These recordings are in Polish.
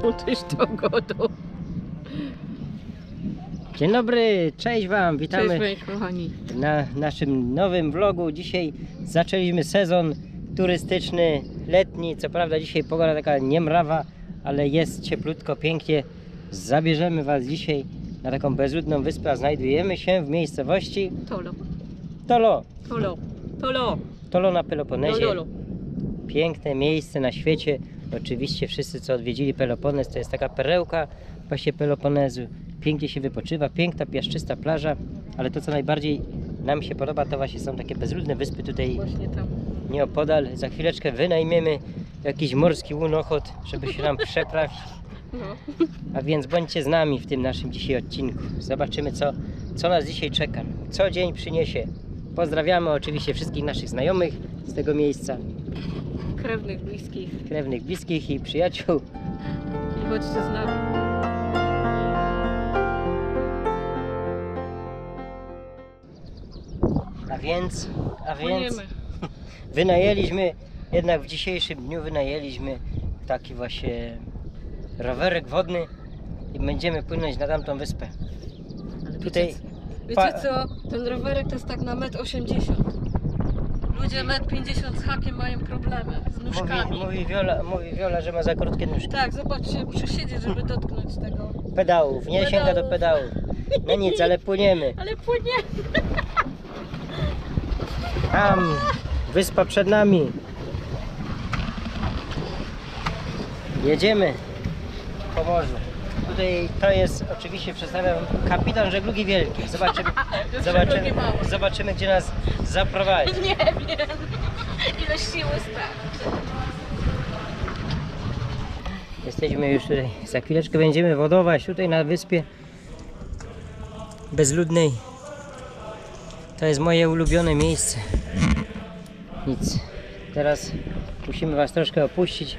też to godą. Dzień dobry, cześć wam, witamy, cześć, kochani, na naszym nowym vlogu. Dzisiaj zaczęliśmy sezon turystyczny, letni. Co prawda dzisiaj pogoda taka niemrawa, ale jest cieplutko, pięknie. Zabierzemy was dzisiaj na taką bezludną wyspę. Znajdujemy się w miejscowości Tolo. Tolo. Tolo. Tolo. Tolo na Peloponezie. Tolo. Piękne miejsce na świecie. Oczywiście wszyscy, co odwiedzili Peloponez, to jest taka perełka właśnie Peloponezu. Pięknie się wypoczywa, piękna, piaszczysta plaża, ale to, co najbardziej nam się podoba, to właśnie są takie bezludne wyspy tutaj tam nieopodal. Za chwileczkę wynajmiemy jakiś morski łunochód, żeby się nam przeprawić. No. A więc bądźcie z nami w tym naszym dzisiaj odcinku. Zobaczymy, co nas dzisiaj czeka, co dzień przyniesie. Pozdrawiamy oczywiście wszystkich naszych znajomych z tego miejsca. Krewnych, bliskich. Krewnych, bliskich i przyjaciół. I chodźcie z nami. A więc wynajęliśmy, jednak w dzisiejszym dniu wynajęliśmy taki właśnie rowerek wodny i będziemy płynąć na tamtą wyspę. Ale tutaj wiecie co? Ten rowerek to jest tak na 1,80 m. Ludzie 1,50 m z hakiem mają problemy z nóżkami. Mówi Wiola, że ma za krótkie nóżki. Tak, zobaczcie, muszę siedzieć, żeby dotknąć tego. Pedałów, nie sięga do pedałów. No nic, ale płyniemy. Ale płyniemy. Tam, wyspa przed nami. Jedziemy po morzu. Tutaj to jest, oczywiście przedstawiam, kapitan żeglugi wielkiej. Zobaczymy, gdzie nas zaprowadzi. Nie wiem, ile siły starczy. Jesteśmy już tutaj. Za chwileczkę będziemy wodować tutaj na wyspie bezludnej. To jest moje ulubione miejsce. Nic. Teraz musimy was troszkę opuścić,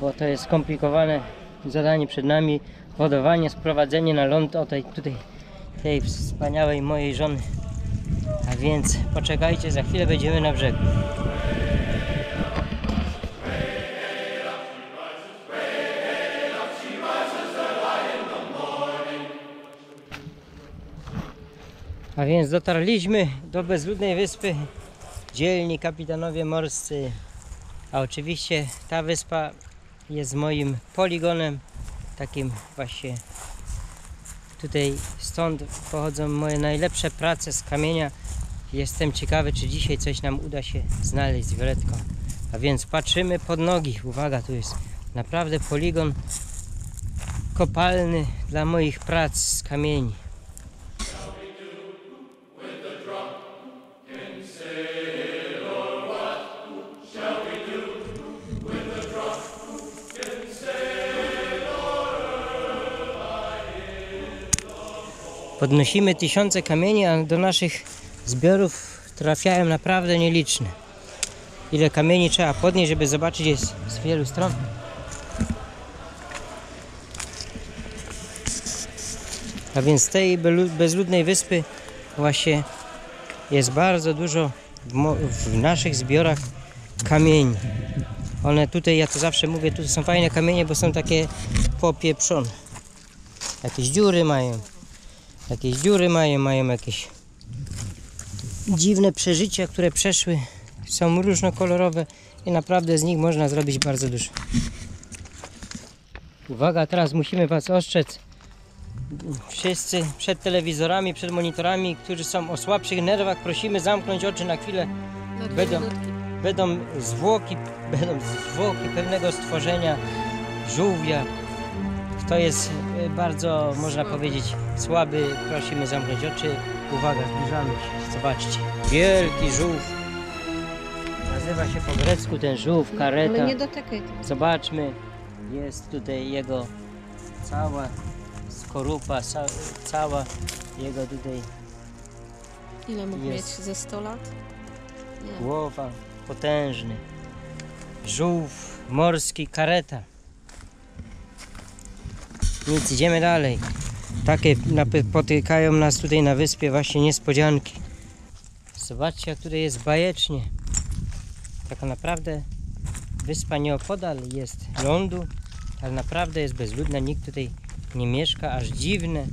bo to jest skomplikowane zadanie przed nami. Wodowanie, sprowadzenie na ląd tej wspaniałej mojej żony. A więc poczekajcie, za chwilę będziemy na brzegu. A więc dotarliśmy do bezludnej wyspy. Dzielni kapitanowie morscy. A oczywiście ta wyspa jest moim poligonem. Takim właśnie tutaj, stąd pochodzą moje najlepsze prace z kamienia. Jestem ciekawy, czy dzisiaj coś nam uda się znaleźć z Violetką. A więc patrzymy pod nogi. Uwaga, tu jest naprawdę poligon kopalny dla moich prac z kamieni. Podnosimy tysiące kamieni, a do naszych zbiorów trafiają naprawdę nieliczne. Ile kamieni trzeba podnieść, żeby zobaczyć je z wielu stron. A więc z tej bezludnej wyspy właśnie jest bardzo dużo w naszych zbiorach kamieni. One tutaj, ja to zawsze mówię, tu są fajne kamienie, bo są takie popieprzone. Jakieś dziury mają, mają jakieś dziwne przeżycia, które przeszły, są różnokolorowe i naprawdę z nich można zrobić bardzo dużo. Uwaga, teraz musimy was ostrzec, wszyscy przed telewizorami, przed monitorami, którzy są o słabszych nerwach, prosimy zamknąć oczy na chwilę. Będą zwłoki pewnego stworzenia, żółwia. To jest bardzo, można powiedzieć, słaby. Prosimy zamknąć oczy. Uwaga, zbliżamy się. Zobaczcie. Wielki żółw. Nazywa się po grecku ten żółw kareta. Ale nie dotykaj. Zobaczmy. Jest tutaj jego cała skorupa, cała jego tutaj... Ile mógł mieć? Ze 100 lat? Nie. Głowa. Potężny. Żółw morski kareta. Nic, idziemy dalej. Takie potykają nas tutaj na wyspie właśnie niespodzianki. Zobaczcie, jak tutaj jest bajecznie. Taka naprawdę wyspa nieopodal jest lądu. ale naprawdę jest bezludna, nikt tutaj nie mieszka, aż dziwne.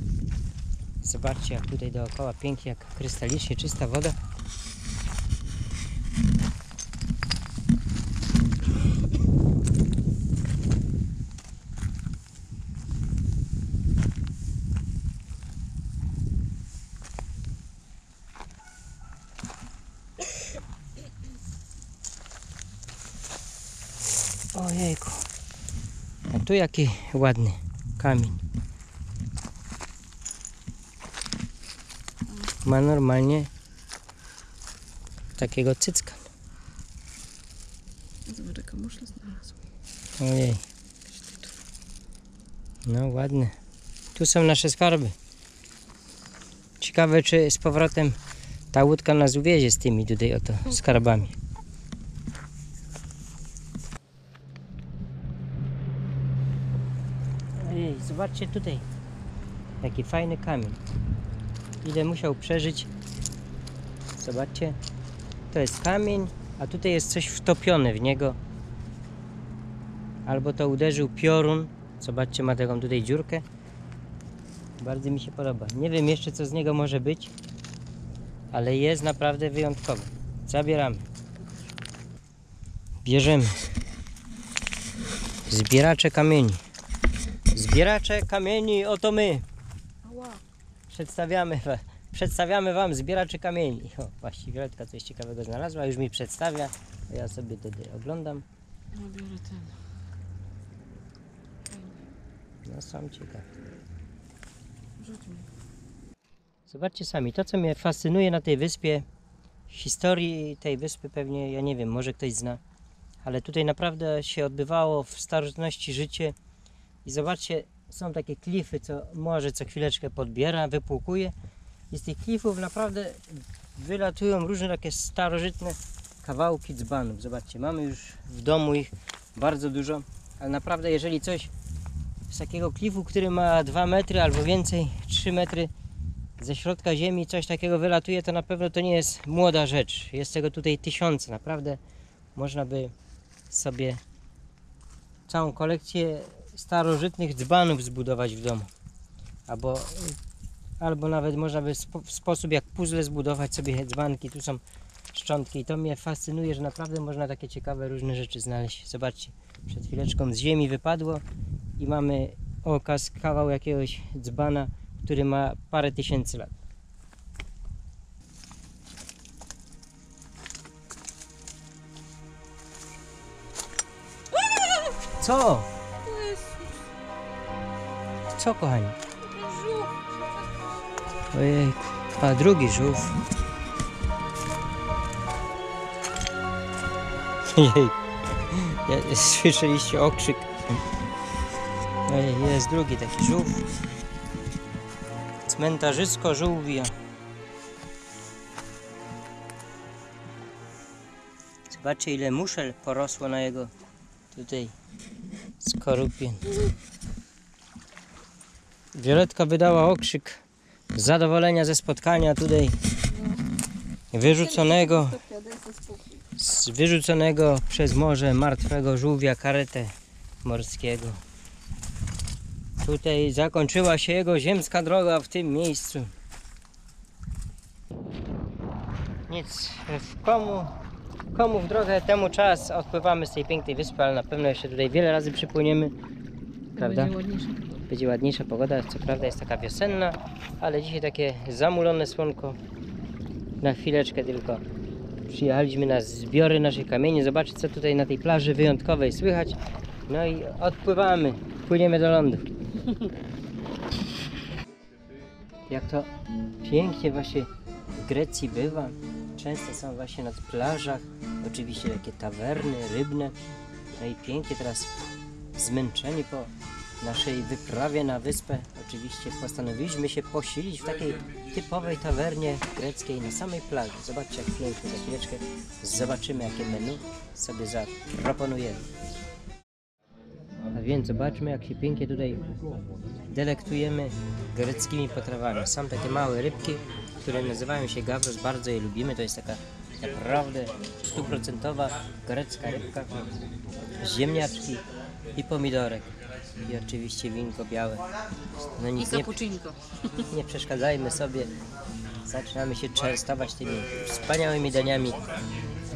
Zobaczcie, jak tutaj dookoła pięknie, jak krystalicznie czysta woda. Ojejku, a tu jaki ładny kamień. Ma normalnie takiego cycka. Zobacz, jaka muszla znalazła. Ojej. No ładne. Tu są nasze skarby. Ciekawe, czy z powrotem ta łódka nas uwiezie z tymi tutaj oto skarbami. Ojej, zobaczcie tutaj. Jaki fajny kamień. Ile musiał przeżyć. Zobaczcie, to jest kamień, a tutaj jest coś wtopione w niego. Albo to uderzył piorun. Zobaczcie, ma taką tutaj dziurkę. Bardzo mi się podoba. Nie wiem jeszcze, co z niego może być, ale jest naprawdę wyjątkowy. Zabieramy. Bierzemy zbieracze kamieni. Zbieracze kamieni, oto my. Przedstawiamy Wam zbieraczy kamieni. O, właściwie Violetka coś ciekawego znalazła, już mi przedstawia. Ja sobie tutaj oglądam. No biorę ten. No sam ciekaw. Zobaczcie sami, to co mnie fascynuje na tej wyspie, historii tej wyspy pewnie, ja nie wiem, może ktoś zna, ale tutaj naprawdę się odbywało w starożytności życie i zobaczcie, są takie klify, co morze co chwileczkę podbiera, wypłukuje i z tych klifów naprawdę wylatują różne takie starożytne kawałki dzbanów. Zobaczcie, mamy już w domu ich bardzo dużo, ale naprawdę jeżeli coś z takiego klifu, który ma 2 metry albo więcej, 3 metry ze środka ziemi, coś takiego wylatuje, to na pewno to nie jest młoda rzecz. Jest tego tutaj tysiące, naprawdę można by sobie całą kolekcję starożytnych dzbanów zbudować w domu, albo nawet można by w sposób jak puzzle zbudować sobie dzbanki. Tu są szczątki i to mnie fascynuje, że naprawdę można takie ciekawe różne rzeczy znaleźć. Zobaczcie, przed chwileczką z ziemi wypadło i mamy okaz, kawał jakiegoś dzbana, który ma parę tysięcy lat. Co? Co, kochani? Ojejku, a drugi żółw. Ojej, słyszeliście okrzyk. Ojej, jest drugi taki żółw. Cmentarzysko żółwia. Zobaczcie, ile muszel porosło na jego tutaj skorupie. Violetka wydała okrzyk zadowolenia ze spotkania tutaj wyrzuconego przez morze martwego żółwia karetę morskiego. Tutaj zakończyła się jego ziemska droga w tym miejscu. Nic, komu w drogę, temu czas. Odpływamy z tej pięknej wyspy, ale na pewno jeszcze tutaj wiele razy przypłyniemy. Prawda? Będzie ładniejsza pogoda, co prawda jest taka wiosenna, ale dzisiaj takie zamulone słonko na chwileczkę tylko. Przyjechaliśmy na zbiory naszych kamieni, zobaczyć co tutaj na tej plaży wyjątkowej słychać. No i odpływamy, płyniemy do lądu. Jak to pięknie właśnie w Grecji bywa. Często są właśnie na plażach, oczywiście takie tawerny, rybne. No i pięknie teraz zmęczeni po naszej wyprawie na wyspę oczywiście postanowiliśmy się posilić w takiej typowej tawernie greckiej na samej plaży. Zobaczcie jak pięknie, za chwileczkę zobaczymy jakie menu sobie zaproponujemy. A więc zobaczmy jak się pięknie tutaj delektujemy greckimi potrawami. Są takie małe rybki, które nazywają się gavros, bardzo je lubimy, to jest taka naprawdę 100% grecka rybka, ziemniaczki, i pomidorek. I oczywiście winko białe. No nic, i nie przeszkadzajmy sobie. Zaczynamy się częstować tymi wspaniałymi daniami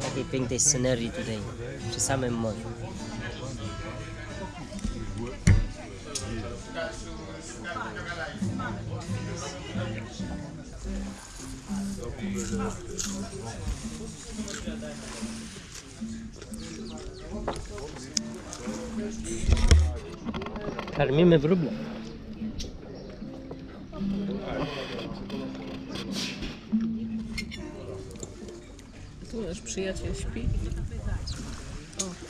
takiej pięknej scenerii tutaj, przy samym morzu. Karmimy wróble. Tu nasz przyjaciel śpi. O.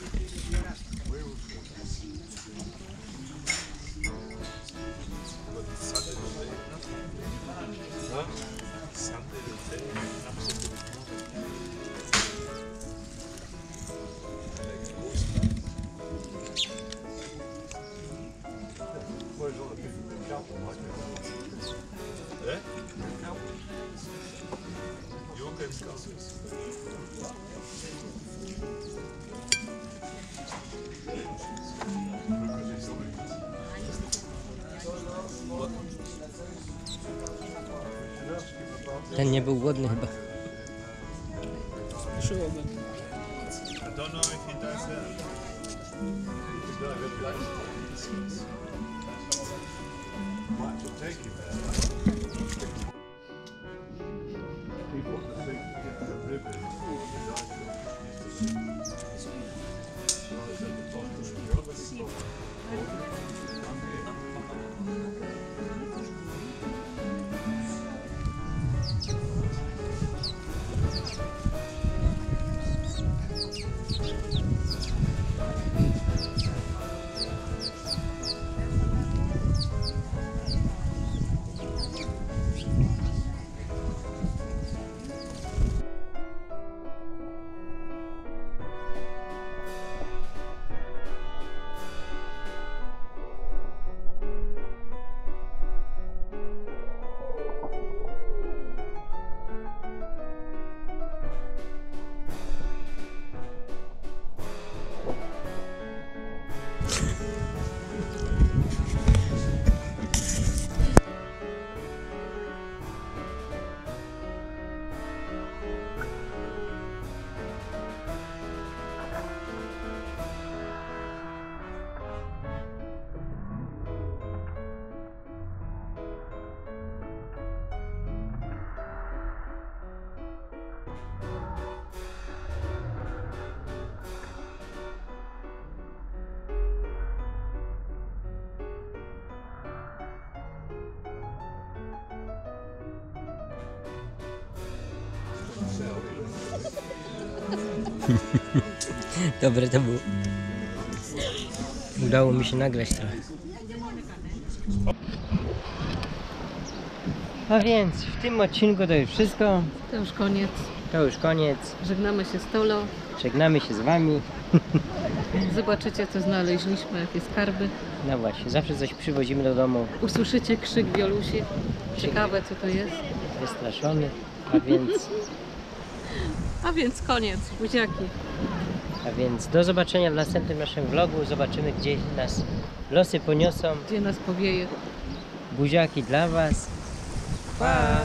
Ten nie był głodny chyba. Szyłoby. Dobre to było. Udało mi się nagrać trochę. A więc w tym odcinku to już wszystko. To już koniec. To już koniec. Żegnamy się z Tolo. Żegnamy się z wami. Zobaczycie, co znaleźliśmy, jakie skarby. No właśnie, zawsze coś przywozimy do domu. Usłyszycie krzyk Wiolusi. Ciekawe, co to jest. Wystraszony, a więc... A więc koniec, buziaki. A więc do zobaczenia w następnym naszym vlogu. Zobaczymy, gdzie nas losy poniosą. Gdzie nas powieje. Buziaki dla was. Pa!